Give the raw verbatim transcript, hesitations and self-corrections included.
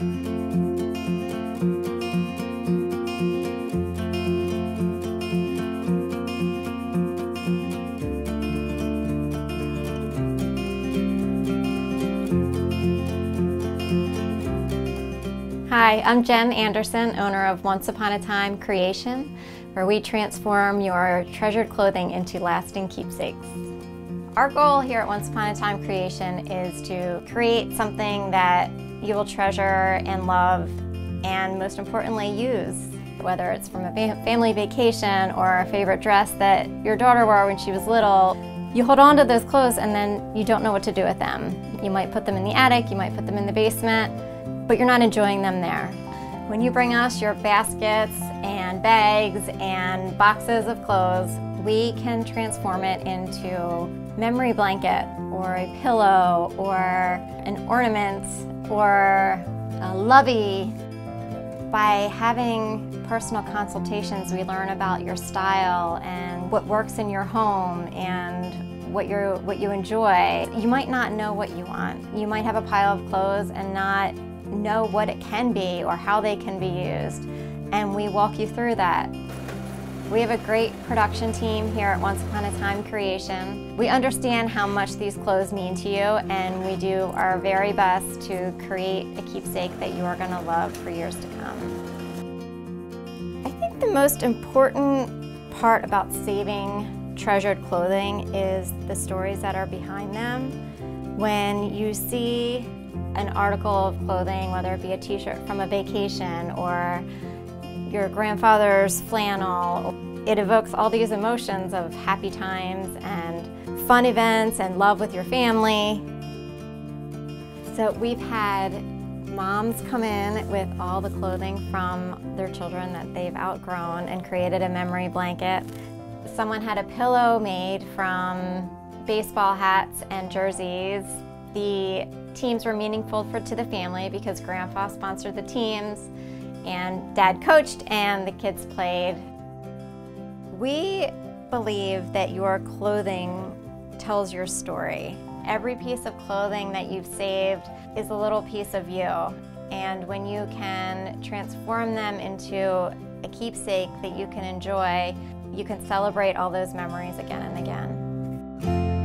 Hi, I'm Jen Anderson, owner of Once Upon a Time Creation, where we transform your treasured clothing into lasting keepsakes. Our goal here at Once Upon a Time Creation is to create something that you will treasure and love, and most importantly, use. Whether it's from a family vacation or a favorite dress that your daughter wore when she was little, you hold on to those clothes and then you don't know what to do with them. You might put them in the attic, you might put them in the basement, but you're not enjoying them there. When you bring us your baskets and bags and boxes of clothes, we can transform it into a memory blanket or a pillow or an ornament or a lovey. By having personal consultations, we learn about your style and what works in your home and What, you're, what you enjoy. You might not know what you want. You might have a pile of clothes and not know what it can be or how they can be used, and we walk you through that. We have a great production team here at Once Upon a Time Creation. We understand how much these clothes mean to you, and we do our very best to create a keepsake that you are going to love for years to come. I think the most important part about saving treasured clothing is the stories that are behind them. When you see an article of clothing, whether it be a t-shirt from a vacation or your grandfather's flannel, it evokes all these emotions of happy times and fun events and love with your family. So we've had moms come in with all the clothing from their children that they've outgrown and created a memory blanket. Someone had a pillow made from baseball hats and jerseys. The teams were meaningful for, to the family because Grandpa sponsored the teams and Dad coached and the kids played. We believe that your clothing tells your story. Every piece of clothing that you've saved is a little piece of you, and when you can transform them into a keepsake that you can enjoy, you can celebrate all those memories again and again.